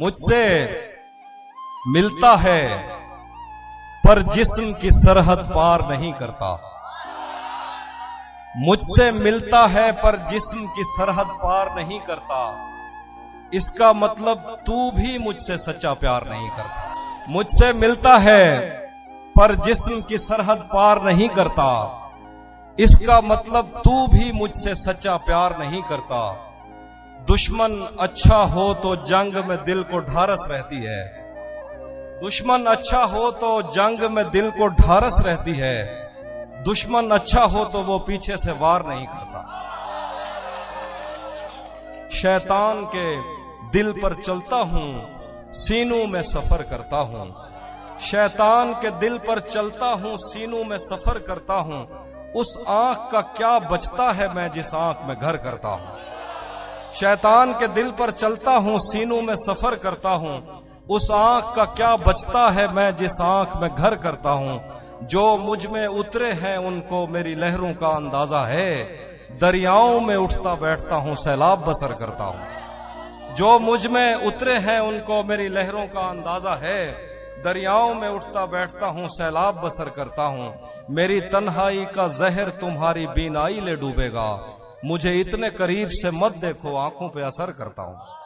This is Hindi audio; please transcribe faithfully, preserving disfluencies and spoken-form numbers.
मुझसे मिलता है पर जिस्म की सरहद पार नहीं करता। मुझसे मिलता है पर जिस्म की सरहद पार नहीं करता, इसका मतलब तू भी मुझसे सच्चा प्यार नहीं करता। मुझसे मिलता है पर जिस्म की सरहद पार नहीं करता, इसका मतलब तू भी मुझसे सच्चा प्यार नहीं करता। दुश्मन अच्छा हो तो जंग में दिल को ढारस रहती है, दुश्मन अच्छा हो तो जंग में दिल को ढारस रहती है, दुश्मन अच्छा हो तो वो पीछे से वार नहीं करता। शैतान के दिल पर चलता हूं, सीनों में सफर करता हूं। शैतान के दिल पर चलता हूं, सीनों में सफर करता हूं। उस आंख का क्या बचता है मैं जिस आंख में घर करता हूं। शैतान के दिल पर चलता हूं, सीनों में सफर करता हूं। उस आंख का क्या बचता है मैं जिस आंख में घर करता हूं। जो मुझ में उतरे हैं उनको मेरी लहरों का अंदाजा है, दरियाओं में उठता बैठता हूं, सैलाब बसर करता हूं। जो मुझ में उतरे हैं उनको मेरी लहरों का अंदाजा है, दरियाओं में उठता बैठता हूं, सैलाब बसर करता हूं। मेरी तन्हाई का जहर तुम्हारी बीनाई ले डूबेगा, मुझे इतने करीब से मत देखो, आंखों पे असर करता हूं।